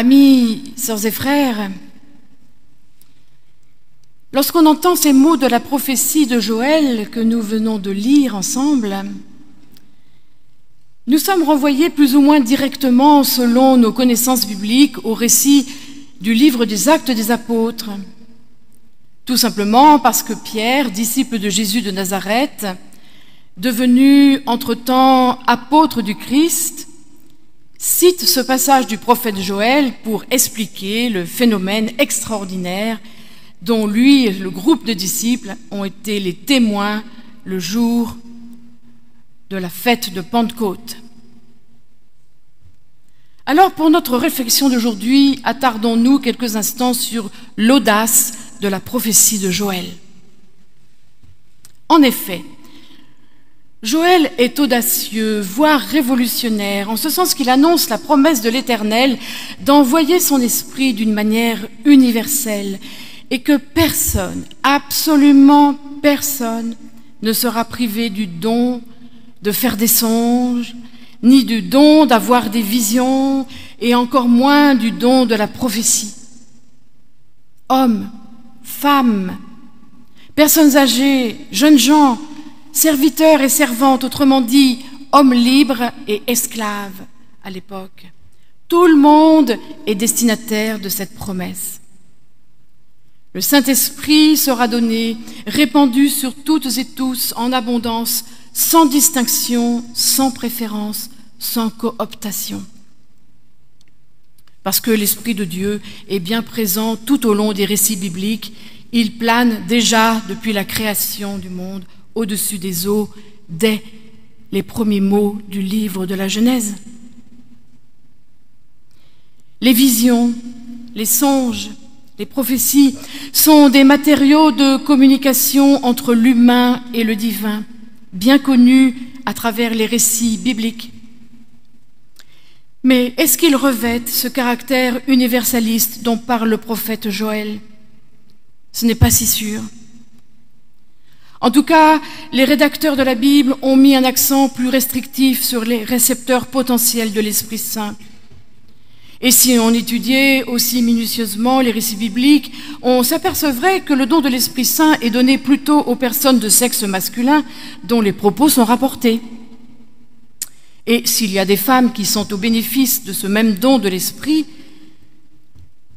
Amis, sœurs et frères, lorsqu'on entend ces mots de la prophétie de Joël que nous venons de lire ensemble, nous sommes renvoyés plus ou moins directement, selon nos connaissances bibliques, au récit du livre des Actes des Apôtres. Tout simplement parce que Pierre, disciple de Jésus de Nazareth, devenu entre-temps apôtre du Christ, cite ce passage du prophète Joël pour expliquer le phénomène extraordinaire dont lui et le groupe de disciples ont été les témoins le jour de la fête de Pentecôte. Alors, pour notre réflexion d'aujourd'hui, attardons-nous quelques instants sur l'audace de la prophétie de Joël. En effet, Joël est audacieux, voire révolutionnaire, en ce sens qu'il annonce la promesse de l'Éternel d'envoyer son esprit d'une manière universelle et que personne, absolument personne, ne sera privé du don de faire des songes, ni du don d'avoir des visions, et encore moins du don de la prophétie. Hommes, femmes, personnes âgées, jeunes gens, serviteurs et servantes, autrement dit, hommes libres et esclaves à l'époque. Tout le monde est destinataire de cette promesse. Le Saint-Esprit sera donné, répandu sur toutes et tous en abondance, sans distinction, sans préférence, sans cooptation. Parce que l'Esprit de Dieu est bien présent tout au long des récits bibliques, il plane déjà depuis la création du monde, au-dessus des eaux, dès les premiers mots du livre de la Genèse. Les visions, les songes, les prophéties sont des matériaux de communication entre l'humain et le divin, bien connus à travers les récits bibliques. Mais est-ce qu'ils revêtent ce caractère universaliste dont parle le prophète Joël? Ce n'est pas si sûr. En tout cas, les rédacteurs de la Bible ont mis un accent plus restrictif sur les récepteurs potentiels de l'Esprit Saint. Et si on étudiait aussi minutieusement les récits bibliques, on s'apercevrait que le don de l'Esprit Saint est donné plutôt aux personnes de sexe masculin dont les propos sont rapportés. Et s'il y a des femmes qui sont au bénéfice de ce même don de l'Esprit,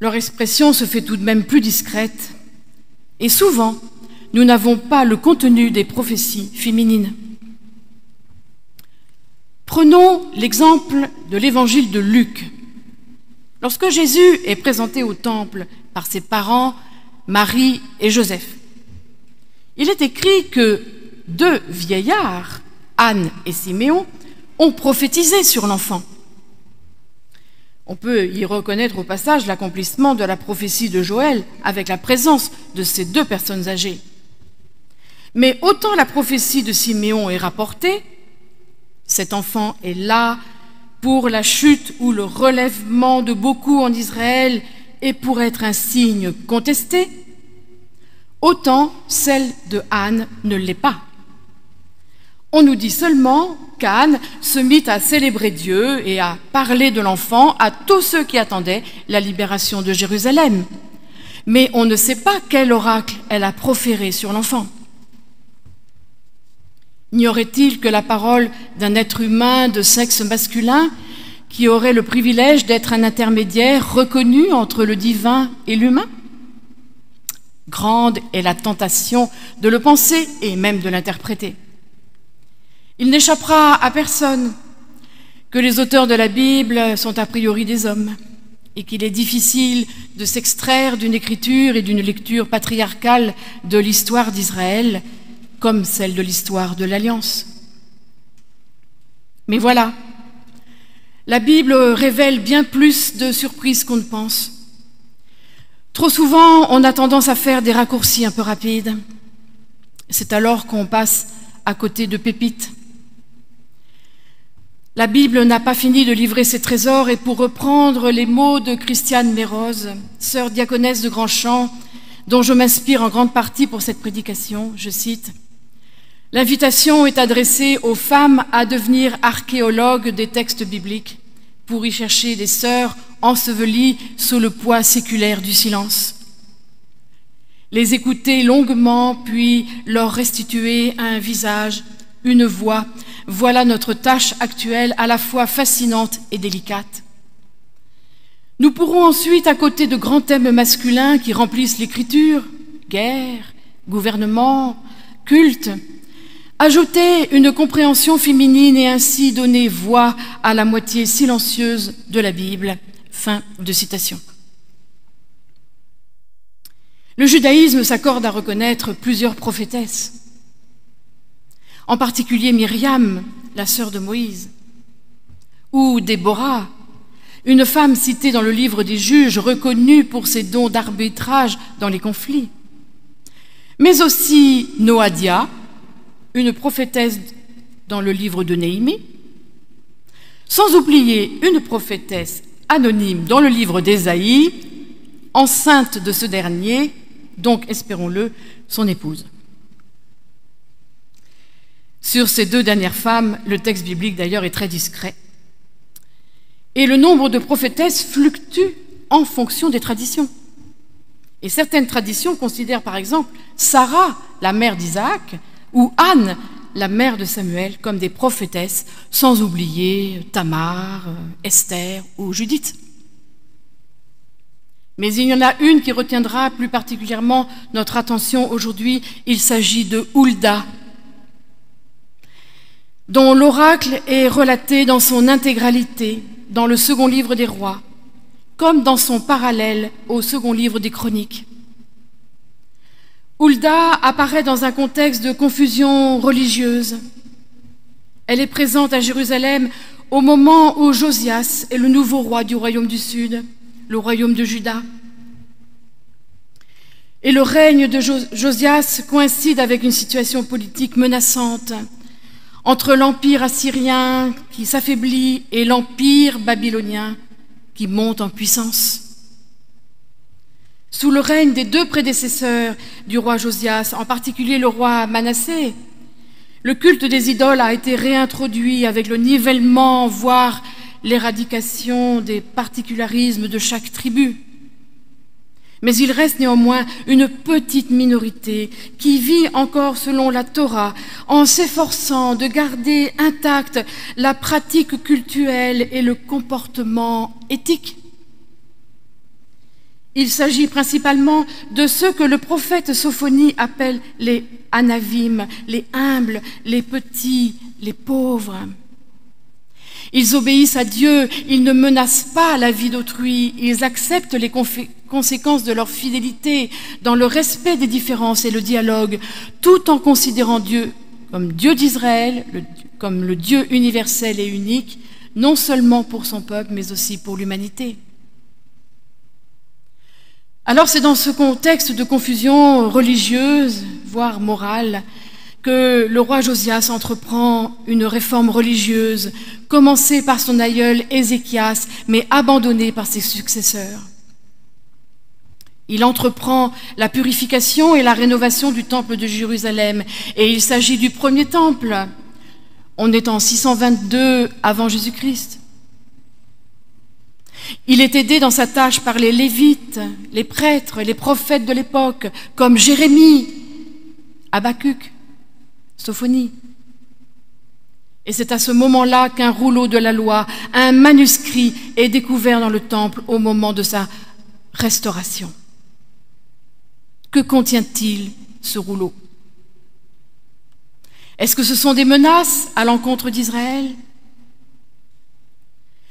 leur expression se fait tout de même plus discrète. Et souvent, nous n'avons pas le contenu des prophéties féminines. Prenons l'exemple de l'évangile de Luc. Lorsque Jésus est présenté au temple par ses parents, Marie et Joseph, il est écrit que deux vieillards, Anne et Siméon, ont prophétisé sur l'enfant. On peut y reconnaître au passage l'accomplissement de la prophétie de Joël avec la présence de ces deux personnes âgées. Mais autant la prophétie de Siméon est rapportée, cet enfant est là pour la chute ou le relèvement de beaucoup en Israël et pour être un signe contesté, autant celle de Anne ne l'est pas. On nous dit seulement qu'Anne se mit à célébrer Dieu et à parler de l'enfant à tous ceux qui attendaient la libération de Jérusalem. Mais on ne sait pas quel oracle elle a proféré sur l'enfant. Ignorait-il que la parole d'un être humain de sexe masculin qui aurait le privilège d'être un intermédiaire reconnu entre le divin et l'humain? Grande est la tentation de le penser et même de l'interpréter. Il n'échappera à personne que les auteurs de la Bible sont a priori des hommes et qu'il est difficile de s'extraire d'une écriture et d'une lecture patriarcale de l'histoire d'Israël comme celle de l'histoire de l'Alliance. Mais voilà, la Bible révèle bien plus de surprises qu'on ne pense. Trop souvent, on a tendance à faire des raccourcis un peu rapides. C'est alors qu'on passe à côté de pépites. La Bible n'a pas fini de livrer ses trésors, et pour reprendre les mots de Christiane Méroz, sœur diaconesse de Grandchamp, dont je m'inspire en grande partie pour cette prédication, je cite, « L'invitation est adressée aux femmes à devenir archéologues des textes bibliques, pour y chercher des sœurs ensevelies sous le poids séculaire du silence. Les écouter longuement, puis leur restituer un visage, une voix, voilà notre tâche actuelle à la fois fascinante et délicate. Nous pourrons ensuite, à côté de grands thèmes masculins qui remplissent l'écriture, guerre, gouvernement, culte, ajouter une compréhension féminine et ainsi donner voix à la moitié silencieuse de la Bible. Fin de citation. Le judaïsme s'accorde à reconnaître plusieurs prophétesses, en particulier Myriam, la sœur de Moïse, ou Déborah, une femme citée dans le livre des Juges, reconnue pour ses dons d'arbitrage dans les conflits. Mais aussi Noadia, une prophétesse dans le livre de Néhémie, sans oublier une prophétesse anonyme dans le livre d'Ésaïe, enceinte de ce dernier, donc espérons-le, son épouse. Sur ces deux dernières femmes, le texte biblique d'ailleurs est très discret. Et le nombre de prophétesses fluctue en fonction des traditions. Et certaines traditions considèrent par exemple Sarah, la mère d'Isaac, ou Anne, la mère de Samuel, comme des prophétesses, sans oublier Tamar, Esther ou Judith. Mais il y en a une qui retiendra plus particulièrement notre attention aujourd'hui, il s'agit de Hulda, dont l'oracle est relaté dans son intégralité, dans le second livre des Rois, comme dans son parallèle au second livre des Chroniques. Hulda apparaît dans un contexte de confusion religieuse. Elle est présente à Jérusalem au moment où Josias est le nouveau roi du royaume du Sud, le royaume de Juda. Et le règne de Josias coïncide avec une situation politique menaçante, entre l'empire assyrien qui s'affaiblit et l'empire babylonien qui monte en puissance. Sous le règne des deux prédécesseurs du roi Josias, en particulier le roi Manassé, le culte des idoles a été réintroduit avec le nivellement, voire l'éradication des particularismes de chaque tribu. Mais il reste néanmoins une petite minorité qui vit encore selon la Torah en s'efforçant de garder intacte la pratique cultuelle et le comportement éthique. Il s'agit principalement de ceux que le prophète Sophonie appelle les anavim, les humbles, les petits, les pauvres. Ils obéissent à Dieu, ils ne menacent pas la vie d'autrui, ils acceptent les conséquences de leur fidélité dans le respect des différences et le dialogue, tout en considérant Dieu comme Dieu d'Israël, comme le Dieu universel et unique, non seulement pour son peuple, mais aussi pour l'humanité. Alors c'est dans ce contexte de confusion religieuse, voire morale, que le roi Josias entreprend une réforme religieuse, commencée par son aïeul Ézéchias, mais abandonnée par ses successeurs. Il entreprend la purification et la rénovation du temple de Jérusalem, et il s'agit du premier temple. On est en 622 avant Jésus-Christ. Il est aidé dans sa tâche par les Lévites, les prêtres et les prophètes de l'époque, comme Jérémie, Habacuc, Sophonie. Et c'est à ce moment-là qu'un rouleau de la loi, un manuscrit, est découvert dans le temple au moment de sa restauration. Que contient-il, ce rouleau? Est-ce que ce sont des menaces à l'encontre d'Israël?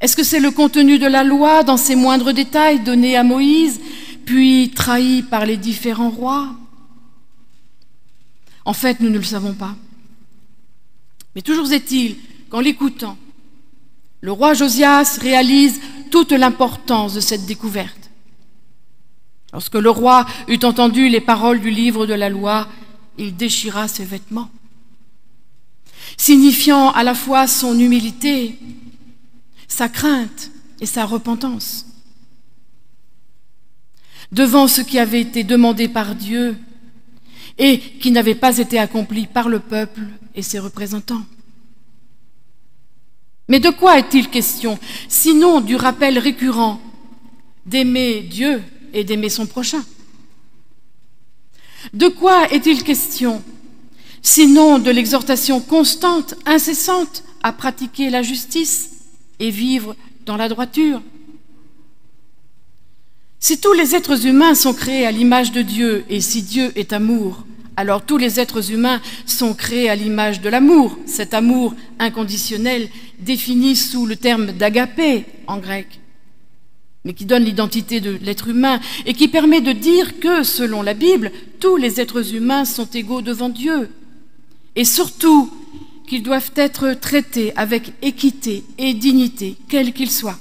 Est-ce que c'est le contenu de la loi dans ses moindres détails donnés à Moïse, puis trahi par les différents rois? En fait, nous ne le savons pas. Mais toujours est-il qu'en l'écoutant, le roi Josias réalise toute l'importance de cette découverte. Lorsque le roi eut entendu les paroles du livre de la loi, il déchira ses vêtements, signifiant à la fois son humilité, sa crainte et sa repentance. Devant ce qui avait été demandé par Dieu et qui n'avait pas été accompli par le peuple et ses représentants. Mais de quoi est-il question, sinon du rappel récurrent d'aimer Dieu et d'aimer son prochain? De quoi est-il question, sinon de l'exhortation constante, incessante, à pratiquer la justice et vivre dans la droiture? Si tous les êtres humains sont créés à l'image de Dieu, et si Dieu est amour, alors tous les êtres humains sont créés à l'image de l'amour, cet amour inconditionnel défini sous le terme d'agapé en grec, mais qui donne l'identité de l'être humain et qui permet de dire que, selon la Bible, tous les êtres humains sont égaux devant Dieu, et surtout qu'ils doivent être traités avec équité et dignité, quels qu'ils soient.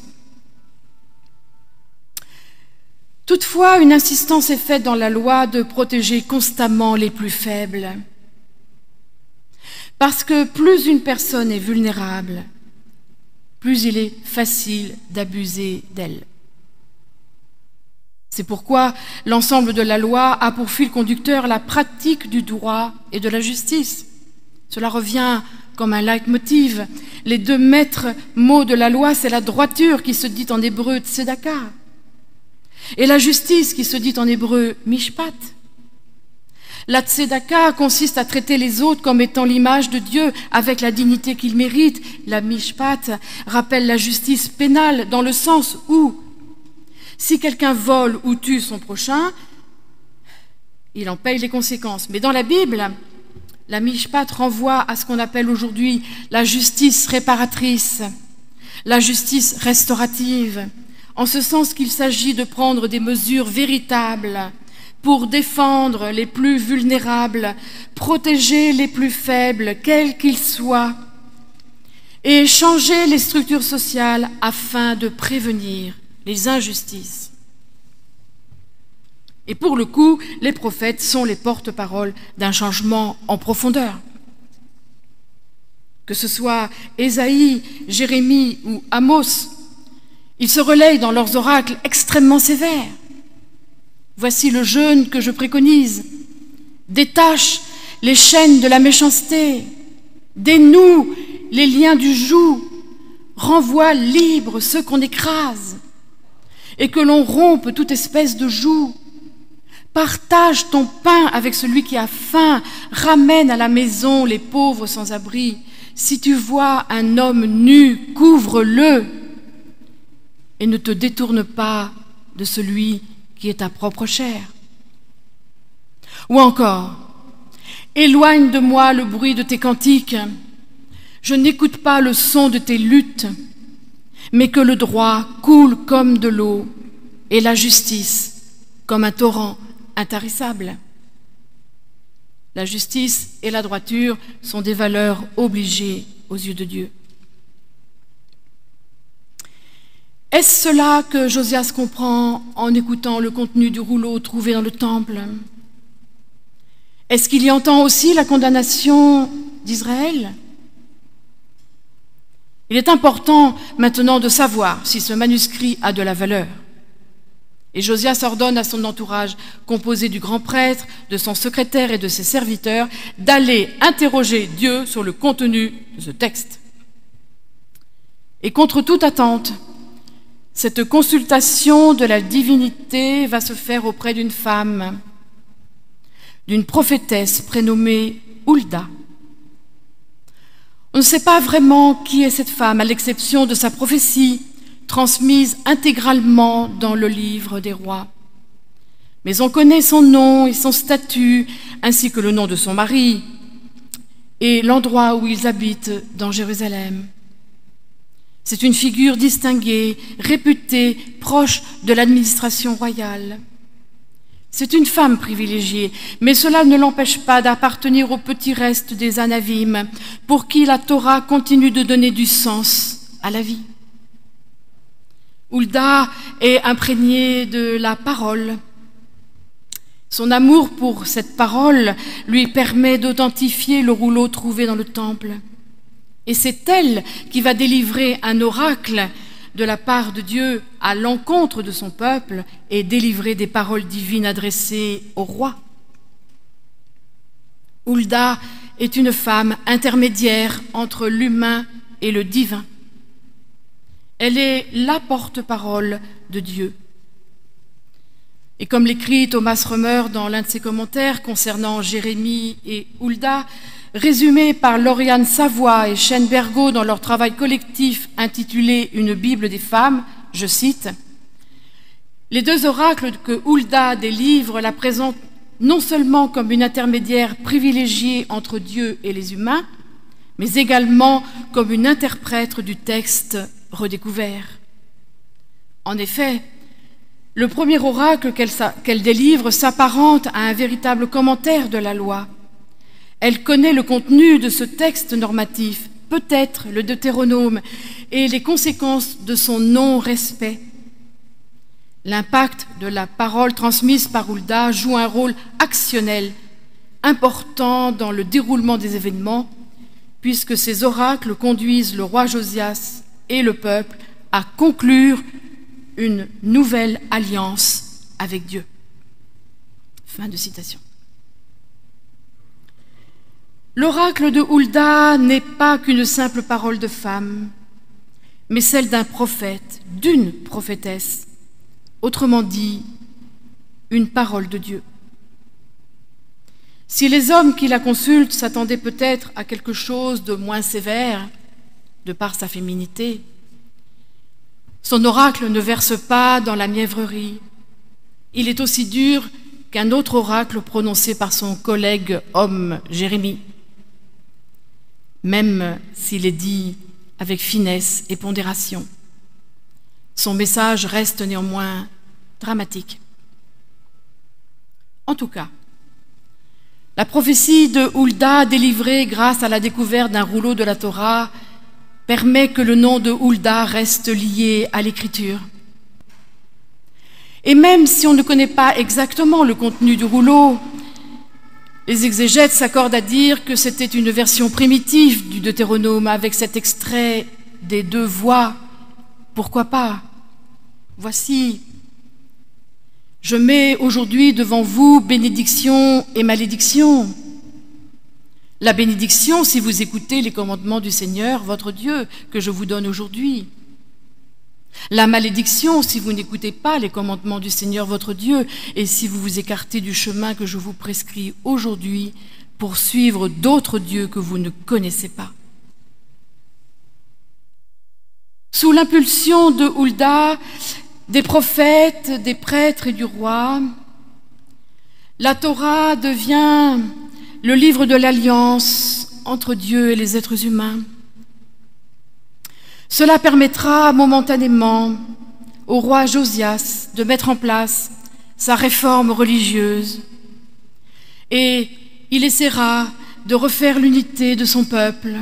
Toutefois, une insistance est faite dans la loi de protéger constamment les plus faibles. Parce que plus une personne est vulnérable, plus il est facile d'abuser d'elle. C'est pourquoi l'ensemble de la loi a pour fil conducteur la pratique du droit et de la justice. Cela revient comme un leitmotiv. Les deux maîtres mots de la loi, c'est la droiture qui se dit en hébreu « tzedakah ». Et la justice qui se dit en hébreu « mishpat ». La tzedaka consiste à traiter les autres comme étant l'image de Dieu avec la dignité qu'ils méritent. La mishpat rappelle la justice pénale dans le sens où, si quelqu'un vole ou tue son prochain, il en paye les conséquences. Mais dans la Bible, la mishpat renvoie à ce qu'on appelle aujourd'hui la justice réparatrice, la justice restaurative, en ce sens qu'il s'agit de prendre des mesures véritables pour défendre les plus vulnérables, protéger les plus faibles, quels qu'ils soient, et changer les structures sociales afin de prévenir les injustices. Et pour le coup, les prophètes sont les porte-paroles d'un changement en profondeur. Que ce soit Ésaïe, Jérémie ou Amos, ils se relayent dans leurs oracles extrêmement sévères. Voici le jeûne que je préconise. Détache les chaînes de la méchanceté. Dénoue les liens du joug. Renvoie libres ceux qu'on écrase et que l'on rompe toute espèce de joug. Partage ton pain avec celui qui a faim. Ramène à la maison les pauvres sans abri. Si tu vois un homme nu, couvre-le. Et ne te détourne pas de celui qui est ta propre chair. Ou encore, éloigne de moi le bruit de tes cantiques, je n'écoute pas le son de tes luttes, mais que le droit coule comme de l'eau et la justice comme un torrent intarissable. La justice et la droiture sont des valeurs obligées aux yeux de Dieu. Est-ce cela que Josias comprend en écoutant le contenu du rouleau trouvé dans le temple? Est-ce qu'il y entend aussi la condamnation d'Israël? Il est important maintenant de savoir si ce manuscrit a de la valeur. Et Josias ordonne à son entourage, composé du grand prêtre, de son secrétaire et de ses serviteurs, d'aller interroger Dieu sur le contenu de ce texte. Et contre toute attente, cette consultation de la divinité va se faire auprès d'une femme, d'une prophétesse prénommée Hulda. On ne sait pas vraiment qui est cette femme, à l'exception de sa prophétie, transmise intégralement dans le livre des rois. Mais on connaît son nom et son statut, ainsi que le nom de son mari, et l'endroit où ils habitent dans Jérusalem. C'est une figure distinguée, réputée, proche de l'administration royale. C'est une femme privilégiée, mais cela ne l'empêche pas d'appartenir au petit reste des Anavim, pour qui la Torah continue de donner du sens à la vie. Hulda est imprégnée de la parole. Son amour pour cette parole lui permet d'authentifier le rouleau trouvé dans le temple. Et c'est elle qui va délivrer un oracle de la part de Dieu à l'encontre de son peuple et délivrer des paroles divines adressées au roi. Hulda est une femme intermédiaire entre l'humain et le divin. Elle est la porte-parole de Dieu. Et comme l'écrit Thomas Römer dans l'un de ses commentaires concernant Jérémie et Hulda, résumé par Lauriane Savoie et Schoenbergo dans leur travail collectif intitulé « Une Bible des femmes », je cite, « Les deux oracles que Hulda délivre la présentent non seulement comme une intermédiaire privilégiée entre Dieu et les humains, mais également comme une interprète du texte redécouvert. En effet, le premier oracle qu'elle délivre s'apparente à un véritable commentaire de la loi. Elle connaît le contenu de ce texte normatif, peut-être le Deutéronome, et les conséquences de son non-respect. L'impact de la parole transmise par Hulda joue un rôle actionnel, important dans le déroulement des événements, puisque ces oracles conduisent le roi Josias et le peuple à conclure une nouvelle alliance avec Dieu. » Fin de citation. L'oracle de Hulda n'est pas qu'une simple parole de femme, mais celle d'un prophète, d'une prophétesse, autrement dit, une parole de Dieu. Si les hommes qui la consultent s'attendaient peut-être à quelque chose de moins sévère, de par sa féminité, son oracle ne verse pas dans la mièvrerie. Il est aussi dur qu'un autre oracle prononcé par son collègue homme, Jérémie, même s'il est dit avec finesse et pondération. Son message reste néanmoins dramatique. En tout cas, la prophétie de Hulda, délivrée grâce à la découverte d'un rouleau de la Torah, permet que le nom de Hulda reste lié à l'écriture. Et même si on ne connaît pas exactement le contenu du rouleau, les exégètes s'accordent à dire que c'était une version primitive du Deutéronome avec cet extrait des deux voix. Pourquoi pas ? Voici. Je mets aujourd'hui devant vous bénédiction et malédiction. La bénédiction si vous écoutez les commandements du Seigneur, votre Dieu, que je vous donne aujourd'hui. La malédiction si vous n'écoutez pas les commandements du Seigneur votre Dieu et si vous vous écartez du chemin que je vous prescris aujourd'hui pour suivre d'autres dieux que vous ne connaissez pas. Sous l'impulsion de Hulda, des prophètes, des prêtres et du roi, la Torah devient le livre de l'alliance entre Dieu et les êtres humains. Cela permettra momentanément au roi Josias de mettre en place sa réforme religieuse et il essaiera de refaire l'unité de son peuple.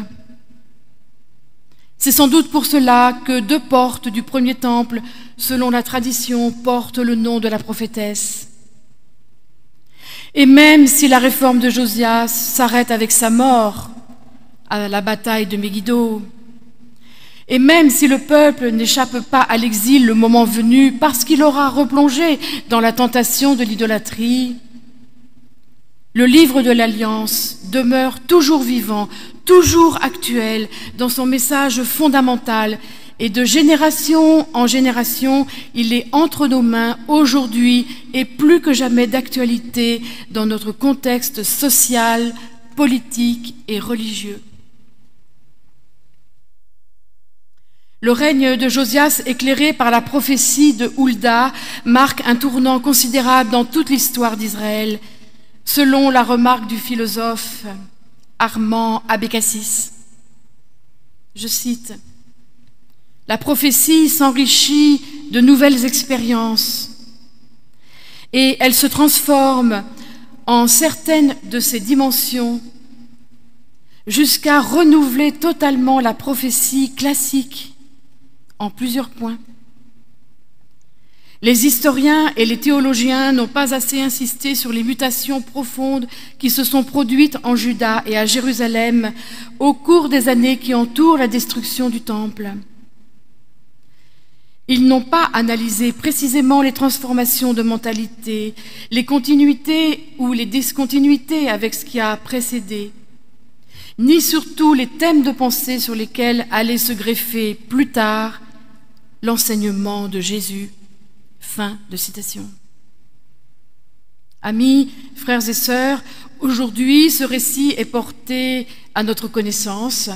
C'est sans doute pour cela que deux portes du premier temple, selon la tradition, portent le nom de la prophétesse. Et même si la réforme de Josias s'arrête avec sa mort à la bataille de Megiddo, et même si le peuple n'échappe pas à l'exil le moment venu parce qu'il aura replongé dans la tentation de l'idolâtrie, le livre de l'Alliance demeure toujours vivant, toujours actuel dans son message fondamental et de génération en génération, il est entre nos mains aujourd'hui et plus que jamais d'actualité dans notre contexte social, politique et religieux. Le règne de Josias, éclairé par la prophétie de Hulda, marque un tournant considérable dans toute l'histoire d'Israël, selon la remarque du philosophe Armand Abécassis. Je cite, « La prophétie s'enrichit de nouvelles expériences et elle se transforme en certaines de ses dimensions jusqu'à renouveler totalement la prophétie classique. » en plusieurs points. Les historiens et les théologiens n'ont pas assez insisté sur les mutations profondes qui se sont produites en Juda et à Jérusalem au cours des années qui entourent la destruction du Temple. Ils n'ont pas analysé précisément les transformations de mentalité, les continuités ou les discontinuités avec ce qui a précédé, ni surtout les thèmes de pensée sur lesquels allaient se greffer plus tard l'enseignement de Jésus. Fin de citation. Amis, frères et sœurs, aujourd'hui ce récit est porté à notre connaissance,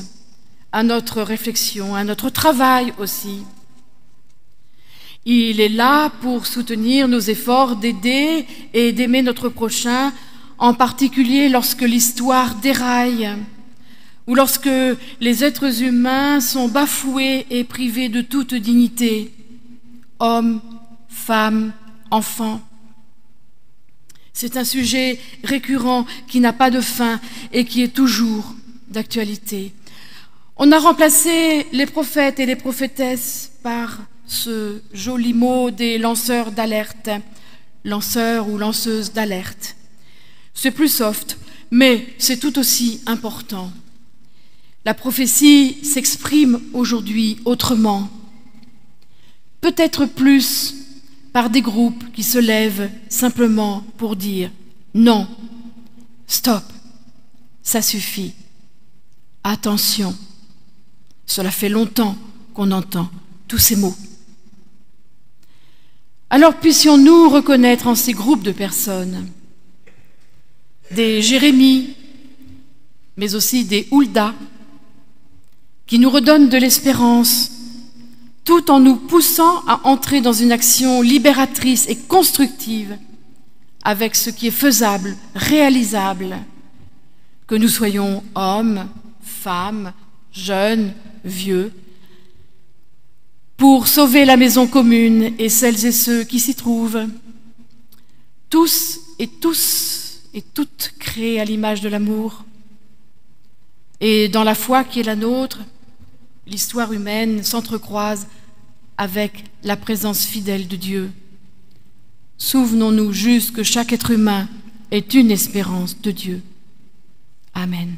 à notre réflexion, à notre travail aussi. Il est là pour soutenir nos efforts d'aider et d'aimer notre prochain, en particulier lorsque l'histoire déraille ou lorsque les êtres humains sont bafoués et privés de toute dignité, hommes, femmes, enfants. C'est un sujet récurrent qui n'a pas de fin et qui est toujours d'actualité. On a remplacé les prophètes et les prophétesses par ce joli mot des lanceurs d'alerte, lanceurs ou lanceuses d'alerte. C'est plus soft, mais c'est tout aussi important. La prophétie s'exprime aujourd'hui autrement, peut-être plus par des groupes qui se lèvent simplement pour dire « Non, stop, ça suffit, attention ». Cela fait longtemps qu'on entend tous ces mots. Alors puissions-nous reconnaître en ces groupes de personnes des Jérémie, mais aussi des Hulda, qui nous redonnent de l'espérance, tout en nous poussant à entrer dans une action libératrice et constructive avec ce qui est faisable, réalisable, que nous soyons hommes, femmes, jeunes, vieux, pour sauver la maison commune et celles et ceux qui s'y trouvent, tous et toutes créés à l'image de l'amour. Et dans la foi qui est la nôtre, l'histoire humaine s'entrecroise avec la présence fidèle de Dieu. Souvenons-nous juste que chaque être humain est une espérance de Dieu. Amen.